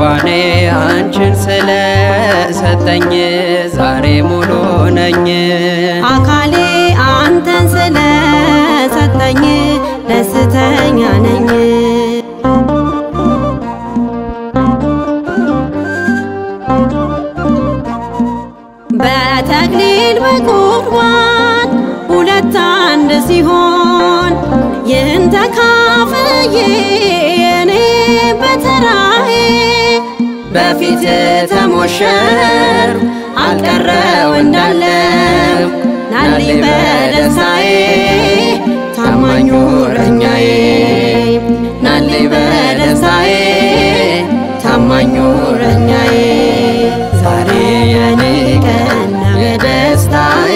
ሔዋኔ አንቺን ስለ ሰጠኝ ዛሬ ሙሉ ነኝ አካሌ አንተን ስለ ሰጠኝ ደስተኛ ነኝ በተክሊል በቁርባን ሁለት አንድ ሲሆን ይህን ተካፍዬ በፊት ተሞሸር አልቀረው እንዳለ ናሊ በደስታዬ ታማኙ ረኛዬ ናሊ በደስታዬ ታማኙ ረኛዬ ዛሬ የኔ ቀን የደስታዬ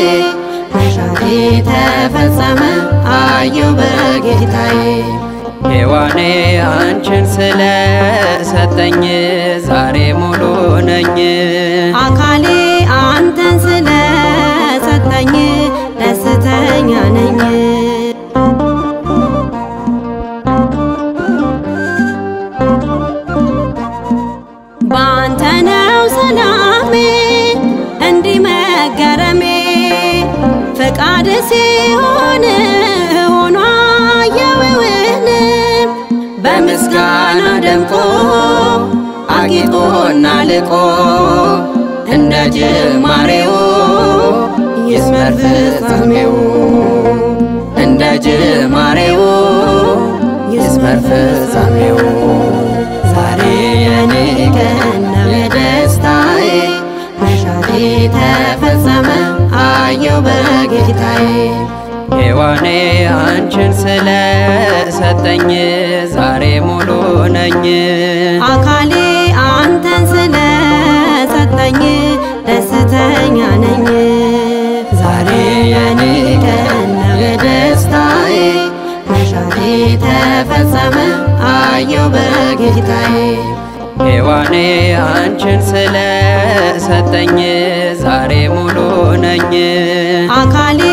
መሻቴ ተፈጸመ አየሁ በጌታዬ ሔዋኔ አንቺን ስለ ሰጠኝ ዛሬ ሙሉ ነኝ አካሌ አንተን ስለ ሰጠኝ ደስተኛ ነኝ ባንተ ነው ሰላሜ እንዲህ መገረሜ ፈቃድ ሲሆን ምስጋና ደምቆ አጊጦና ልቆ እንደ ጅማሬው ይስመር ፍጻሜው እንደ ጅማሬው ይስመር ፍጻሜው ዛሬ የኔ ቀን ነው የደስታዬ መሻቴ ተፈጸመ አየሁ በጌታዬ ሔዋኔ አንቺን ስለ ሰጠኝ ዛሬ ሙሉ ነኝ አካሌ አንተን ስለ ሰጠኝ ደስተኛ ነኝ ዛሬ የኔ ቀን ነው የደስታዬ መሻቴ ተፈጸመ አየሁ በጌታዬ ሔዋኔ አንቺን ስለ ሰጠኝ ዛሬ ሙሉ ነኝ አካሌ